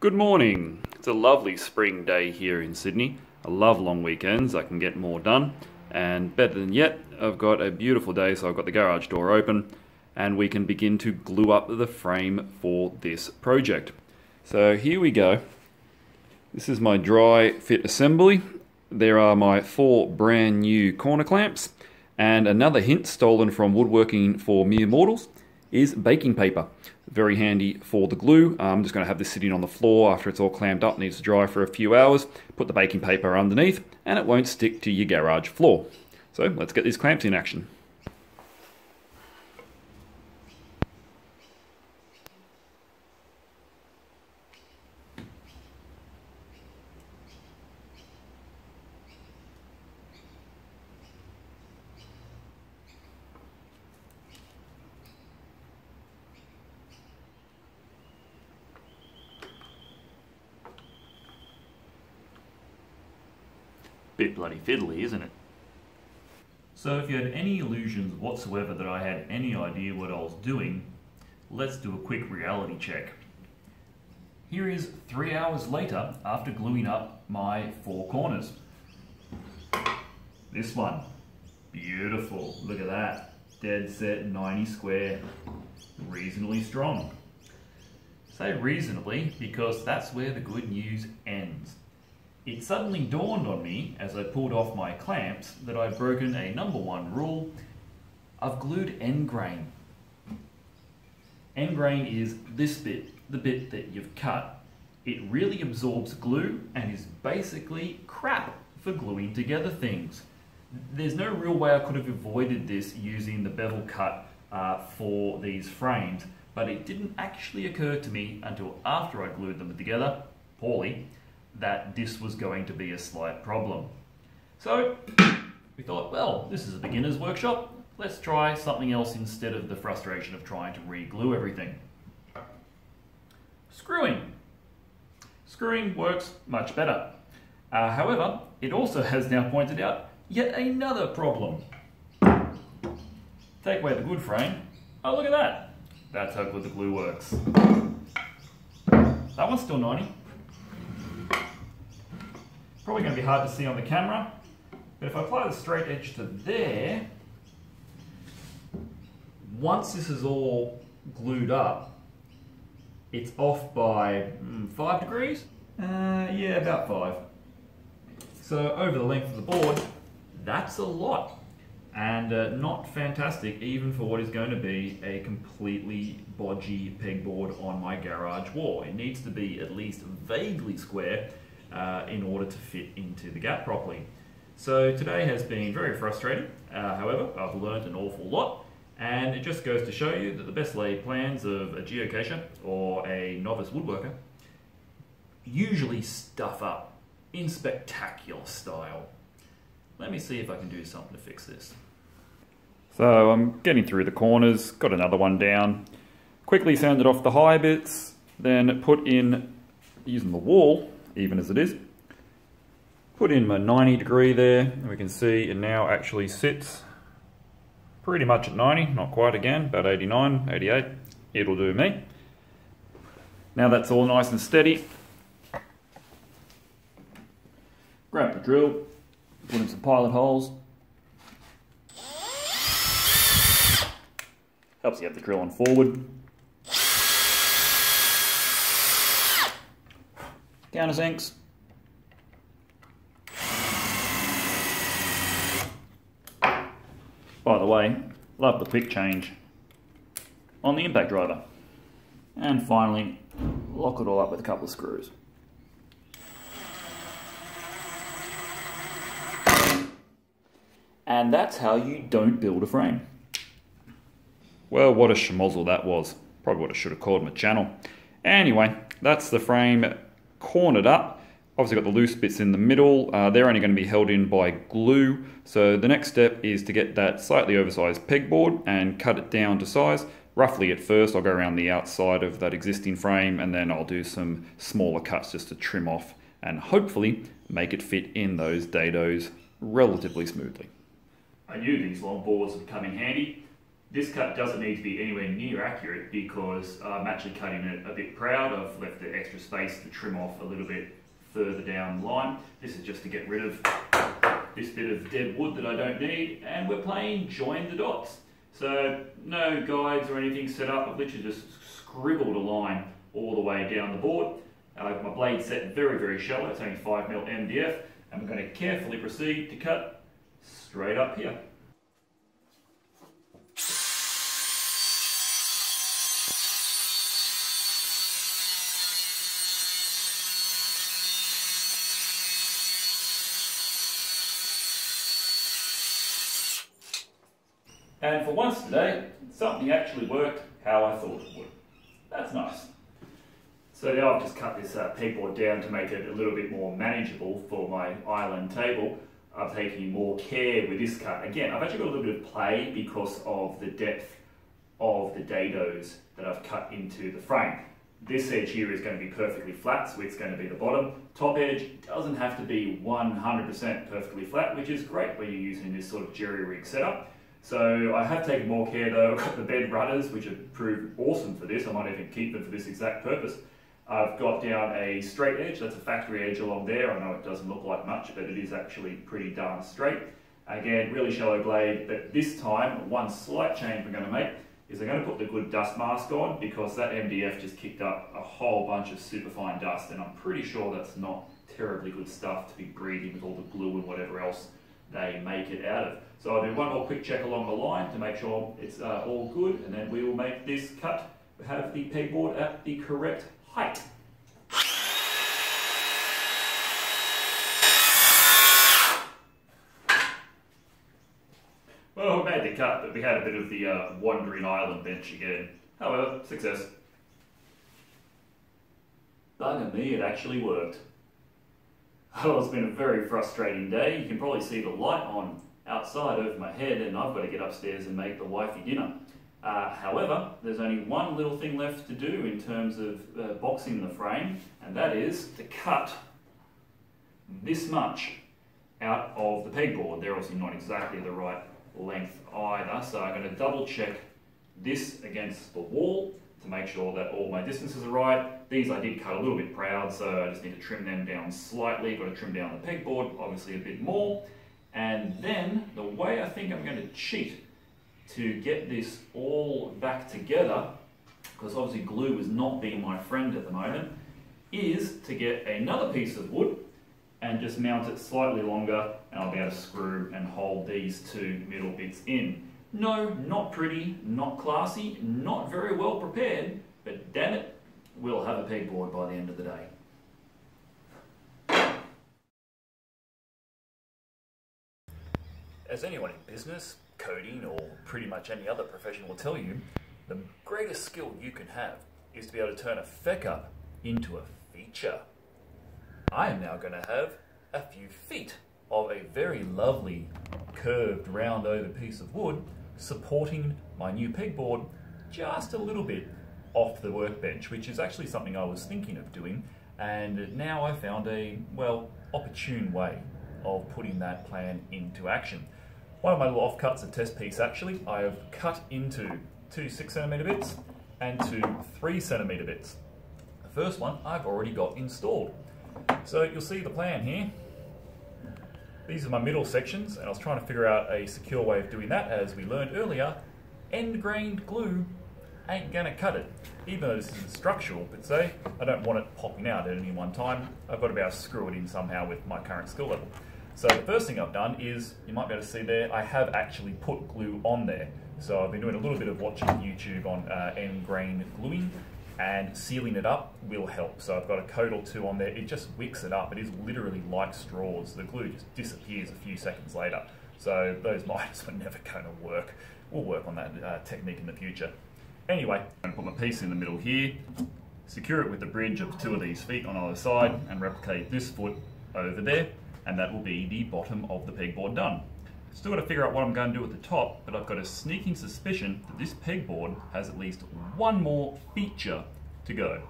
Good morning. It's a lovely spring day here in Sydney. I love long weekends. I can get more done, and better than yet, I've got a beautiful day, so I've got the garage door open and we can begin to glue up the frame for this project. So here we go. This is my dry fit assembly. There are my four brand new corner clamps, and another hint stolen from woodworking for mere mortals is baking paper. Very handy for the glue. I'm just going to have this sitting on the floor after it's all clamped up, needs to dry for a few hours. Put the baking paper underneath and it won't stick to your garage floor. So let's get these clamps in action. Bit bloody fiddly, isn't it? So if you had any illusions whatsoever that I had any idea what I was doing, let's do a quick reality check. Here is 3 hours later after gluing up my four corners. This one, beautiful, look at that. Dead set, 90 square, reasonably strong. Say reasonably because that's where the good news ends. It suddenly dawned on me as I pulled off my clamps that I've broken a number one rule. I've glued end grain. End grain is this bit, the bit that you've cut. It really absorbs glue and is basically crap for gluing together things. There's no real way I could have avoided this using the bevel cut for these frames, but it didn't actually occur to me until after I glued them together, poorly, that this was going to be a slight problem. So we thought, well, this is a beginner's workshop. Let's try something else instead of the frustration of trying to re-glue everything. Screwing. Screwing works much better. However, it also has now pointed out yet another problem. Take away the good frame. Oh, look at that. That's how good the glue works. That one's still 90. Probably going to be hard to see on the camera, but if I apply the straight edge to there, once this is all glued up, it's off by 5 degrees? Yeah, about 5. So over the length of the board, that's a lot, and not fantastic even for what is going to be a completely bodgy pegboard on my garage wall. It needs to be at least vaguely square in order to fit into the gap properly. So today has been very frustrating. However, I've learned an awful lot, and it just goes to show you that the best laid plans of a geocacher or a novice woodworker usually stuff up in spectacular style. Let me see if I can do something to fix this. So I'm getting through the corners, got another one down. Quickly sanded off the high bits, then put in, using the wall, even as it is, put in my 90 degree there, and we can see it now actually sits pretty much at 90, not quite again, about 89, 88, it'll do me. Now that's all nice and steady. Grab the drill, put in some pilot holes. Helps you have the drill on forward. Countersinks. By the way, love the quick change on the impact driver. And finally, lock it all up with a couple of screws. And that's how you don't build a frame. Well, what a schmozzle that was. Probably what I should have called my channel. Anyway, that's the frame cornered up. Obviously got the loose bits in the middle. They're only going to be held in by glue. So the next step is to get that slightly oversized pegboard and cut it down to size. Roughly at first, I'll go around the outside of that existing frame, and then I'll do some smaller cuts just to trim off and hopefully make it fit in those dados relatively smoothly. I knew these long boards would come in handy. This cut doesn't need to be anywhere near accurate because I'm actually cutting it a bit proud. I've left the extra space to trim off a little bit further down the line. This is just to get rid of this bit of dead wood that I don't need, and we're playing join the dots. So no guides or anything set up, I've literally just scribbled a line all the way down the board. I have my blade set very, very shallow, it's only 5mm MDF, and we're going to carefully proceed to cut straight up here. And for once today, something actually worked how I thought it would. That's nice. So now I've just cut this pegboard down to make it a little bit more manageable for my island table. I'm taking more care with this cut. Again, I've actually got a little bit of play because of the depth of the dados that I've cut into the frame. This edge here is going to be perfectly flat, so it's going to be the bottom. Top edge doesn't have to be 100% perfectly flat, which is great when you're using this sort of jerry rig setup. So I have taken more care though. I've got the bed runners, which have proved awesome for this. I might even keep them for this exact purpose. I've got down a straight edge, that's a factory edge along there. I know it doesn't look like much, but it is actually pretty darn straight. Again, really shallow blade, but this time, one slight change we're going to make is I'm going to put the good dust mask on because that MDF just kicked up a whole bunch of superfine dust, and I'm pretty sure that's not terribly good stuff to be breathing with all the glue and whatever else they make it out of. So I'll do one more quick check along the line to make sure it's all good, and then we will make this cut. We have the pegboard at the correct height. Well, we made the cut, but we had a bit of the wandering island bench again. However, success. Bugger me, it actually worked. Oh, it's been a very frustrating day. You can probably see the light on outside over my head, and I've got to get upstairs and make the wifey dinner. However, there's only one little thing left to do in terms of boxing the frame, and that is to cut this much out of the pegboard. They're obviously not exactly the right length either, so I'm going to double check this against the wall to make sure that all my distances are right. These I did cut a little bit proud, so I just need to trim them down slightly. Got to trim down the pegboard, obviously a bit more. And then the way I think I'm going to cheat to get this all back together, because obviously glue has not been my friend at the moment, is to get another piece of wood and just mount it slightly longer, and I'll be able to screw and hold these two middle bits in. No, not pretty, not classy, not very well prepared, but damn it, we'll have a pegboard by the end of the day. As anyone in business, coding, or pretty much any other profession will tell you, the greatest skill you can have is to be able to turn a feck up into a feature. I am now going to have a few feet of a very lovely curved round over piece of wood supporting my new pegboard just a little bit off the workbench, which is actually something I was thinking of doing, and now I found a, well, opportune way of putting that plan into action. One of my little offcuts, a test piece actually, I have cut into two 6cm bits and two 3cm bits. The first one I've already got installed. So you'll see the plan here. These are my middle sections, and I was trying to figure out a secure way of doing that. As we learned earlier, end-grained glue ain't gonna cut it. Even though this is structural per se, I don't want it popping out at any one time. I've got to be able to screw it in somehow with my current skill level. So the first thing I've done is, you might be able to see there, I have actually put glue on there. So I've been doing a little bit of watching YouTube on end-grain gluing, and sealing it up will help. So I've got a coat or two on there. It just wicks it up. It is literally like straws. The glue just disappears a few seconds later. So those miters were never going to work. We'll work on that technique in the future. Anyway, I'm going to put my piece in the middle here, secure it with the bridge of two of these feet on either side, and replicate this foot over there. And that will be the bottom of the pegboard done. Still got to figure out what I'm going to do at the top, but I've got a sneaking suspicion that this pegboard has at least one more feature to go.